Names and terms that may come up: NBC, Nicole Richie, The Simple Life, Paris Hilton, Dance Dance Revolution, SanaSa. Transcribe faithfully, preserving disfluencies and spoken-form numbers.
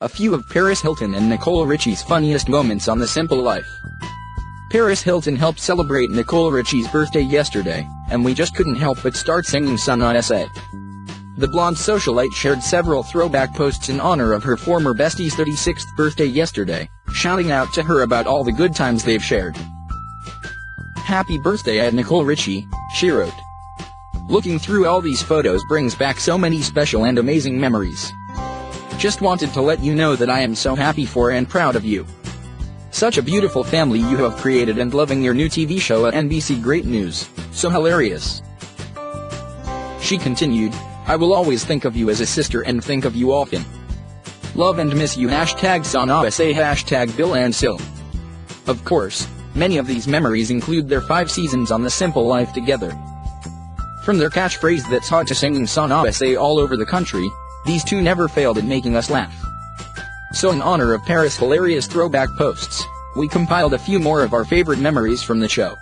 A few of Paris Hilton and Nicole Richie's funniest moments on The Simple Life. Paris Hilton helped celebrate Nicole Richie's birthday yesterday, and we just couldn't help but start singing SanaSa. The blonde socialite shared several throwback posts in honor of her former bestie's thirty-sixth birthday yesterday, shouting out to her about all the good times they've shared. "Happy birthday at Nicole Richie," she wrote. "Looking through all these photos brings back so many special and amazing memories. Just wanted to let you know that I am so happy for and proud of you. Such a beautiful family you have created, and loving your new T V show at N B C. Great news, so hilarious." She continued, "I will always think of you as a sister and think of you often. Love and miss you. Hashtag SanaSa. Hashtag Bill and Sil." Of course, many of these memories include their five seasons on The Simple Life together. From their catchphrase that's hard to singing SanaSa all over the country, these two never failed at making us laugh. So in honor of Paris' hilarious throwback posts, we compiled a few more of our favorite memories from the show.